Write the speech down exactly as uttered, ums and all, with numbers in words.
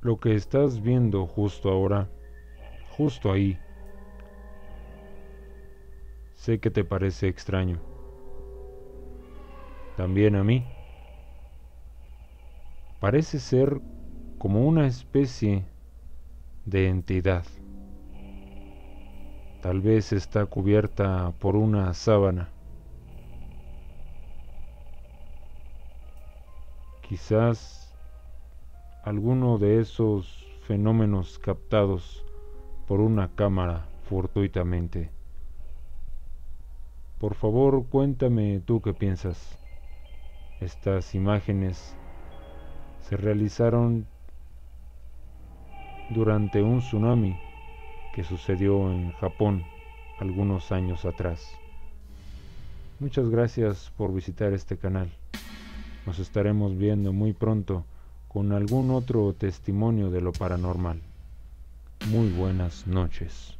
lo que estás viendo justo ahora, justo ahí. Sé que te parece extraño. También a mí. Parece ser como una especie de entidad. Tal vez está cubierta por una sábana. Quizás alguno de esos fenómenos captados por una cámara fortuitamente. Por favor, cuéntame tú qué piensas. Estas imágenes se realizaron durante un tsunami que sucedió en Japón algunos años atrás. Muchas gracias por visitar este canal. Nos estaremos viendo muy pronto con algún otro testimonio de lo paranormal. Muy buenas noches.